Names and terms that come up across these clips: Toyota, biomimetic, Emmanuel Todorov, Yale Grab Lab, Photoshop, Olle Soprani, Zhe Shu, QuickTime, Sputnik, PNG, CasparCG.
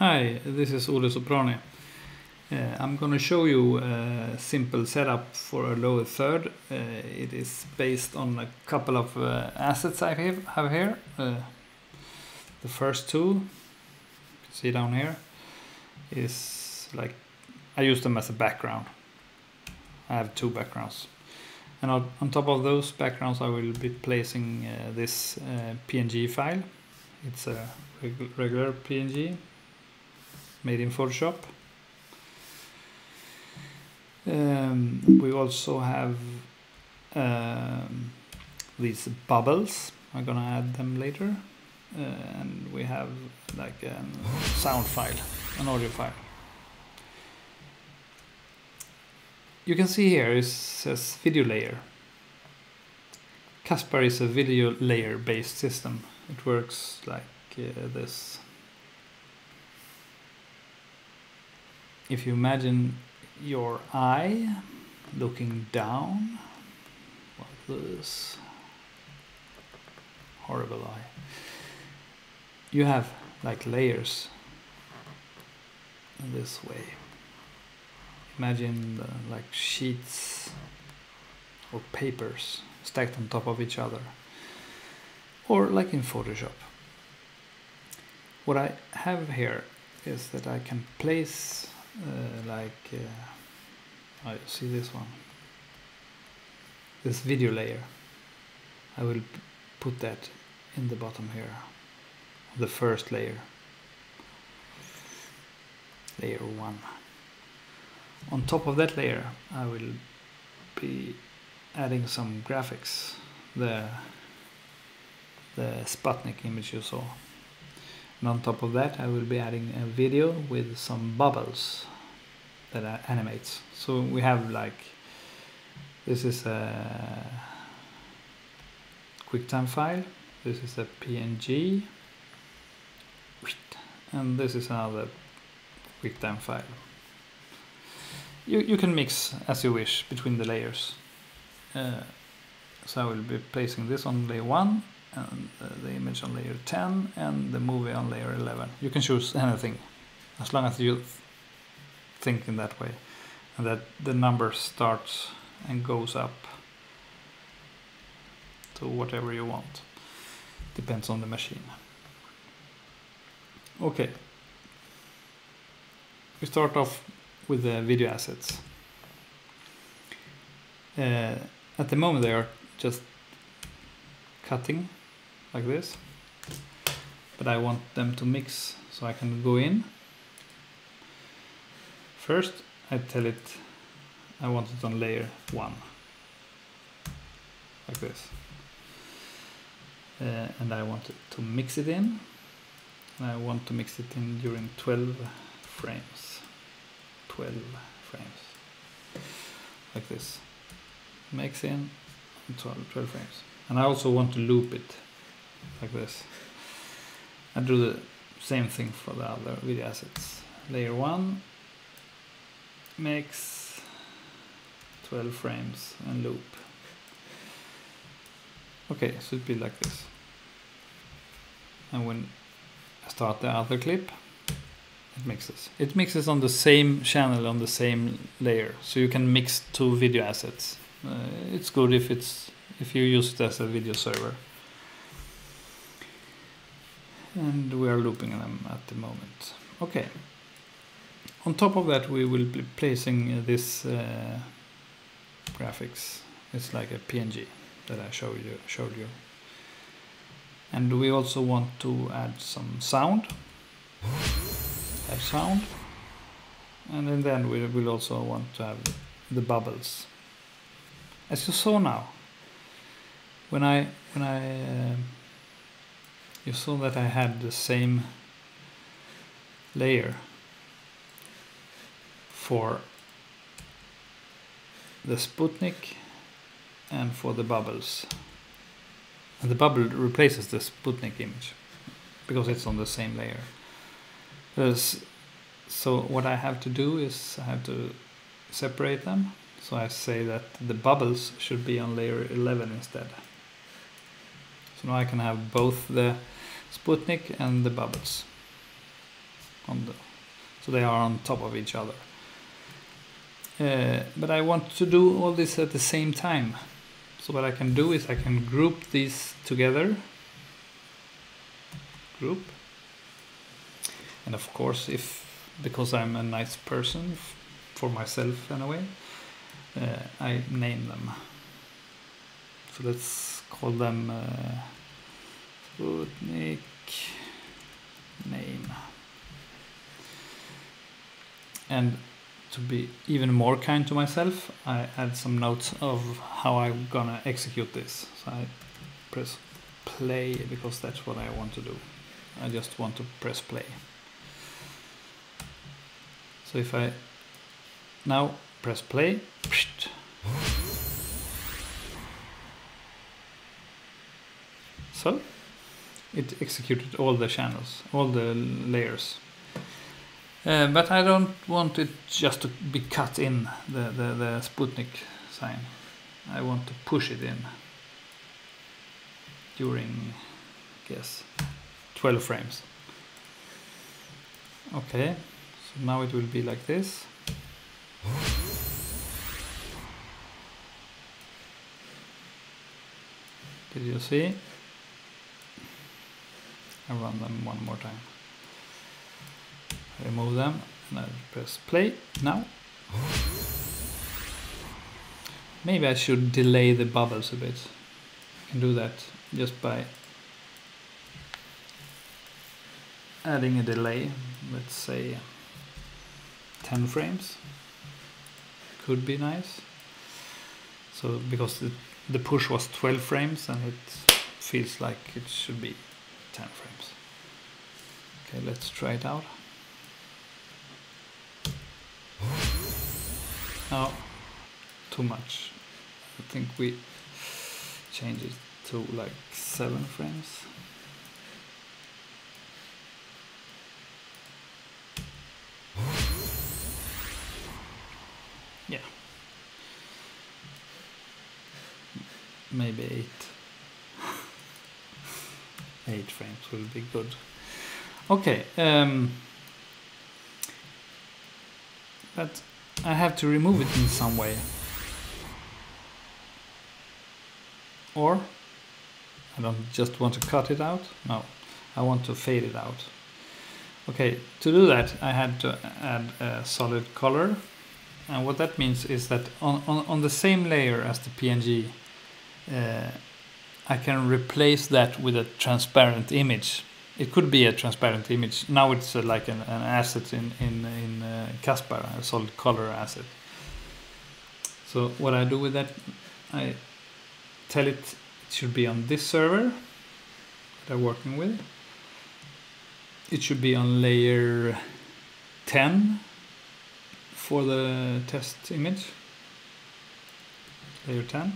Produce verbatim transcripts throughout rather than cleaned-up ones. Hi, this is Olle Soprani. Uh, I'm going to show you a simple setup for a lower third. Uh, it is based on a couple of uh, assets I have here. Uh, the first two, you can see down here, is like I use them as a background. I have two backgrounds. And on top of those backgrounds I will be placing uh, this uh, P N G file. It's a reg regular P N G. Made in Photoshop. Um, we also have um, these bubbles. I'm gonna add them later, uh, and we have like a sound file, an audio file. You can see here it says video layer. Caspar is a video layer based system. It works like uh, this. If you imagine your eye looking down, like this horrible eye, you have like layers in this way. Imagine the, like sheets or papers stacked on top of each other, or like in Photoshop. What I have here is that I can place Uh, like uh, I see this one, this video layer. I will put that in the bottom here, the first layer, layer one. On top of that layer I will be adding some graphics, the, the Sputnik image you saw. And on top of that I will be adding a video with some bubbles that animates. So we have like, this is a QuickTime file, this is a P N G, and this is another QuickTime file. You, you can mix as you wish between the layers. Uh, so I will be placing this on layer one, and the image on layer ten, and the movie on layer eleven. You can choose anything as long as you think in that way, and that the number starts and goes up to whatever you want. Depends on the machine. Okay, we start off with the video assets. Uh, at the moment they are just cutting like this, but I want them to mix, so I can go in. First I tell it I want it on layer one, like this, uh, and I want it to mix it in, and I want to mix it in during twelve frames, twelve frames, like this, mix in twelve, twelve frames. And I also want to loop it like this. I do the same thing for the other video assets. Layer one, mix, twelve frames and loop. Okay, so it'd be like this. And when I start the other clip, it mixes. It mixes on the same channel, on the same layer. So you can mix two video assets. Uh, it's good if it's if you use it as a video server. And we are looping them at the moment. Okay. On top of that we will be placing this uh, graphics. It's like a P N G that I showed you, showed you. And we also want to add some sound. Add sound. And then we will also want to have the bubbles. As you saw now. When I, when I, uh, you saw that I had the same layer for the Sputnik and for the bubbles. And the bubble replaces the Sputnik image because it's on the same layer. There's, so what I have to do is I have to separate them. So I say that the bubbles should be on layer eleven instead. So now I can have both the Sputnik and the bubbles on the, so they are on top of each other. Uh, but I want to do all this at the same time. So what I can do is I can group these together. Group. And of course, if because I'm a nice person, for myself anyway, uh, I name them. So let's call them uh, Sputnik name. And to be even more kind to myself, I add some notes of how I'm gonna execute this. So I press play because that's what I want to do. I just want to press play. So if I now press play, so it executed all the channels, all the layers. Uh, but I don't want it just to be cut in the, the, the Sputnik sign. I want to push it in during, I guess, twelve frames. Okay, so now it will be like this. Did you see? I'll run them one more time. Remove them, and I press play now. Maybe I should delay the bubbles a bit. I can do that just by adding a delay, let's say ten frames. Could be nice. So because the, the push was twelve frames and it feels like it should be ten frames. Okay, let's try it out. No, too much. I think we change it to like seven frames. Yeah. Maybe eight. Eight frames will be good. Okay. Um, but I have to remove it in some way, or I don't just want to cut it out. No, I want to fade it out. Okay, to do that I had to add a solid color, and what that means is that on, on, on the same layer as the P N G, uh, I can replace that with a transparent image. It could be a transparent image. Now it's uh, like an, an asset in, in, in uh, Caspar, a solid color asset. So what I do with that, I tell it it should be on this server that I'm working with. It should be on layer ten for the test image, layer ten.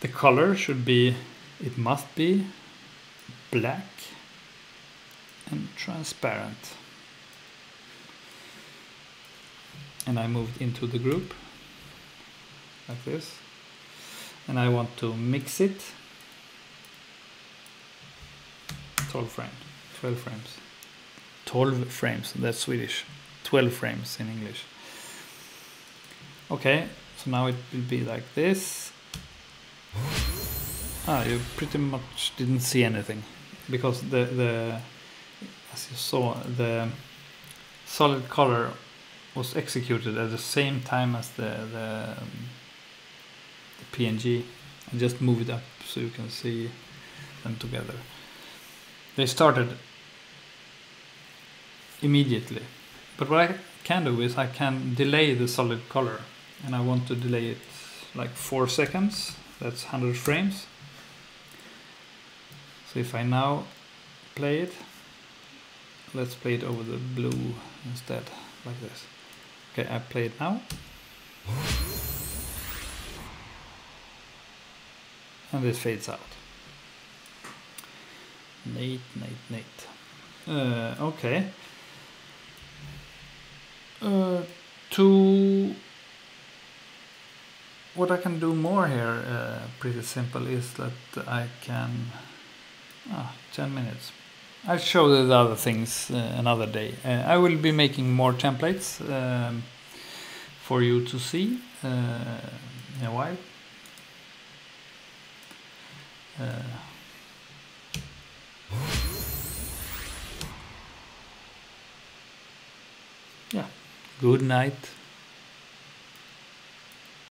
The color should be, it must be, black and transparent. And I moved into the group like this, and I want to mix it. Twelve frames twelve frames twelve frames, that's Swedish, twelve frames in English. Okay, so now it will be like this. Ah, you pretty much didn't see anything, because the, the as you saw, the solid color was executed at the same time as the, the, the P N G. I just move it up so you can see them together. They started immediately, but what I can do is I can delay the solid color, and I want to delay it like four seconds. That's one hundred frames. So if I now play it, let's play it over the blue instead, like this. Okay, I play it now. And it fades out. Neat, neat, neat. Uh, okay. Uh, to... What I can do more here, uh, pretty simple, is that I can... Ah, ten minutes. I'll show you the other things uh, another day. Uh, I will be making more templates um, for you to see uh, in a while. Uh, yeah, good night.